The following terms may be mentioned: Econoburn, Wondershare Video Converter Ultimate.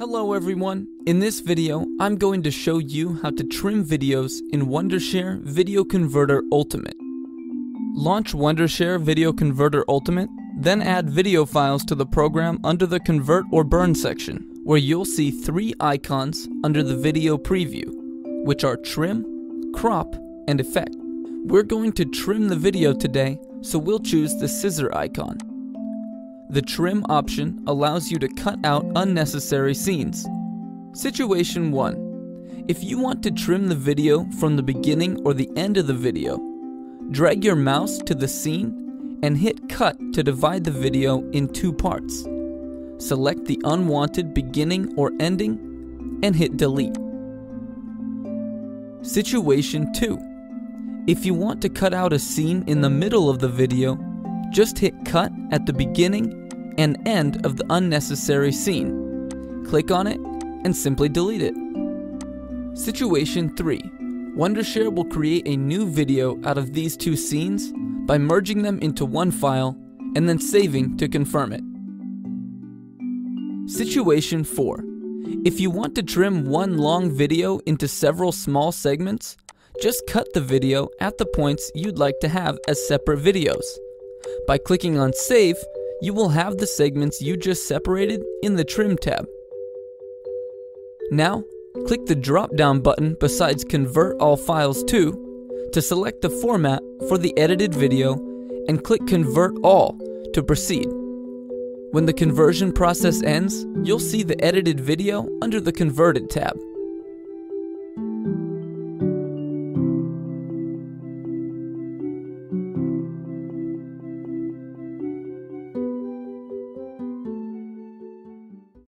Hello everyone, in this video I'm going to show you how to trim videos in Wondershare Video Converter Ultimate. Launch Wondershare Video Converter Ultimate, then add video files to the program under the Convert or Burn section, where you'll see three icons under the video preview, which are Trim, Crop, and Effect. We're going to trim the video today, so we'll choose the scissor icon. The trim option allows you to cut out unnecessary scenes. Situation 1. If you want to trim the video from the beginning or the end of the video, drag your mouse to the scene and hit cut to divide the video in two parts. Select the unwanted beginning or ending and hit delete. Situation 2. If you want to cut out a scene in the middle of the video, just hit cut at the beginning and end of the unnecessary scene. Click on it and simply delete it. Situation 3. Wondershare will create a new video out of these two scenes by merging them into one file and then saving to confirm it. Situation 4. If you want to trim one long video into several small segments, just cut the video at the points you'd like to have as separate videos. By clicking on Save, you will have the segments you just separated in the Trim tab. Now, click the drop-down button besides Convert All Files to select the format for the edited video and click Convert All to proceed. When the conversion process ends, you'll see the edited video under the Converted tab.